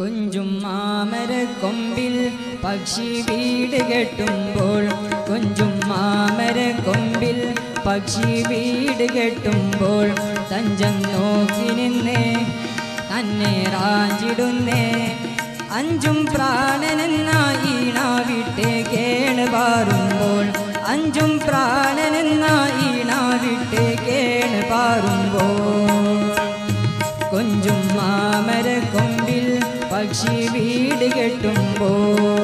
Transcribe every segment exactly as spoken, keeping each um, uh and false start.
കുഞ്ചും മാമര കൊമ്പിൽ പക്ഷി വീട് കെട്ടുമ്പോൾ കുഞ്ചും മാമര കൊമ്പിൽ പക്ഷി വീട് കെട്ടുമ്പോൾ തഞ്ചം നോക്കി നിന്നേ തന്നെ റാഞ്ചിടുന്നേ അഞ്ചും പ്രാണനെന്നായി നാവിട്ടേ കേണ് പാറുമ്പോൾ അഞ്ചും പ്രാണനെന്നായി നാവിട്ടേ കേണ് പാറുമ്പോൾ കുഞ്ചും മാമര കൊമ്പിൽ പക്ഷി വീട് കെട്ടുമ്പോൾ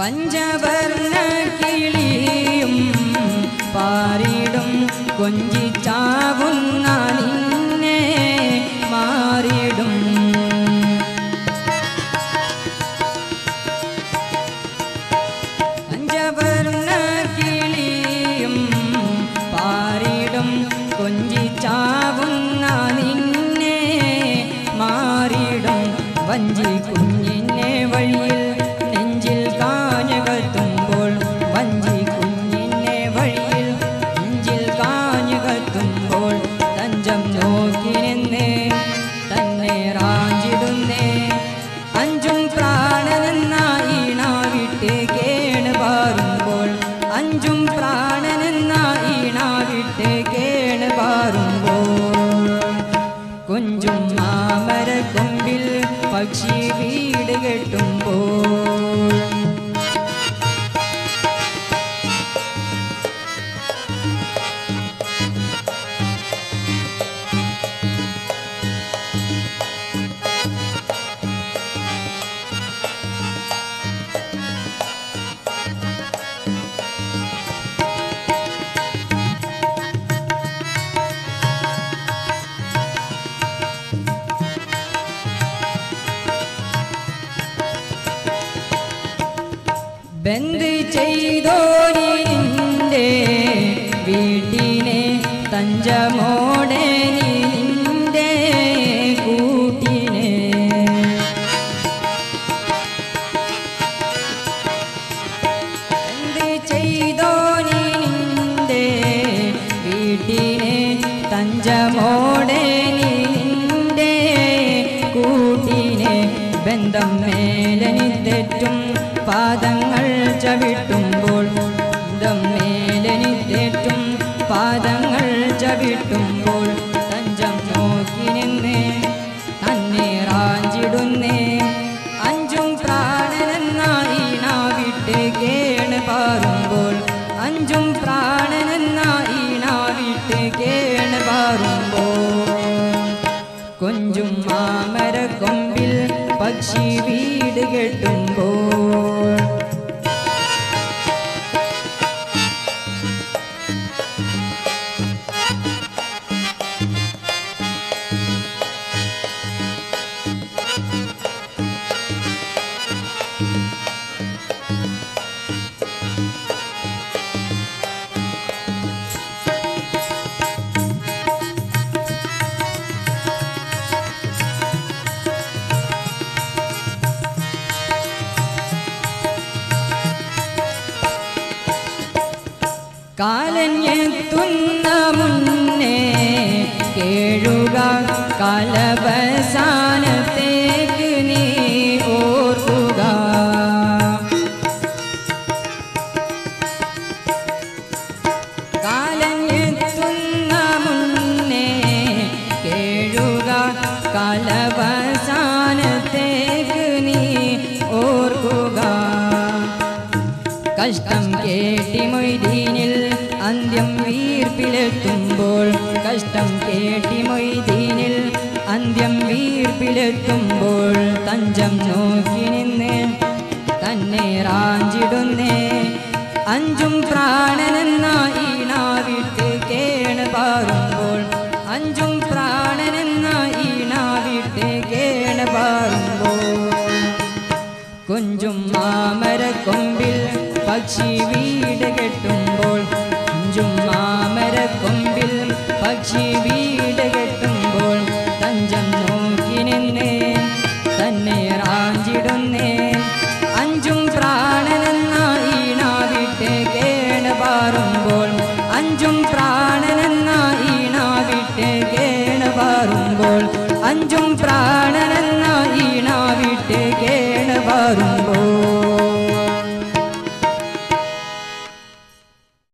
पंचवर्ण किलियुम पारिडुम कोंजिच्चावुन्ना निन्ने मारिडुम पंचवर्ण किलियुम पारिडुम कोंजिच्चावुन्ना निन्ने मारिडुम वंजी कुंजिन्ने वळियिल കുഞ്ചും മാമര കൊമ്പിൽ പക്ഷി വീട് കെട്ടുമ്പോൾ ബന്ദ് ചെയ്തോനി നിന്റെ വീട്ടിനെ തഞ്ചമോടെ നീ നിന്റെ കൂട്ടിനെ ബന്ദ് ചെയ്തോനി നിന്റെ വീട്ടിനെ തഞ്ചമോടെ നീ നിന്റെ കൂട്ടിനെ ബന്ധം മേലനി തെറ്റും പാദങ്ങൾ ചവിട്ടുമ്പോൾ ദമ്മേലനി തേറ്റും പാദങ്ങൾ ചവിട്ടുമ്പോൾ തഞ്ചം നോക്കി നിന്നേ തന്നെ റാഞ്ചിടുന്നേ അഞ്ചും പ്രാണനെന്നായി നാവിട്ട് കേണ് പാറുമ്പോൾ അഞ്ചും പ്രാണനെന്നായി നാവിട്ട് കേണ് പാറുമ്പോൾ കുഞ്ചും മാമര കൊമ്പിൽ പക്ഷി വീട് കെട്ടുമ്പോൾ കാലഞ്ഞെത്തുന്ന മുന്നേ കേഴുക കാലവസാനത്തേക്ക് നീ ഓർക്കുക കാലഞ്ഞെത്തുന്ന മുന്നേ കേഴുക കാലവസാനത്തേക്ക് നീ ഓർക്കുക കഷ്ടം കേട്ടി മൊയ്തീനിൽ അന്ത്യം വീർപ്പിലെത്തുമ്പോൾ കഷ്ടം കേട്ടി മൊയ്തീനിൽ അന്ത്യം വീർപ്പിലെത്തുമ്പോൾ തഞ്ചം നോക്കി നിന്നേ തന്നെ റാഞ്ചിടുന്നേ അഞ്ചും പ്രാണനെന്നായി നാവിട്ട് കേണ് പാറുമ്പോൾ അഞ്ചും പ്രാണനെന്നായി നാവിട്ട് കേണ് പാറുമ്പോൾ കുഞ്ചും കൊഞ്ചും മാമര കൊമ്പിൽ പക്ഷി വീട് കെട്ടുമ്പോൾ തഞ്ചം നോക്കി നിന്നേൻ, തന്നെ റാഞ്ചിടുന്നേൻ. അഞ്ചും പ്രാണനെന്ന ഈ നാവിട്ട് കേട് പാറുമ്പോൾ അഞ്ചും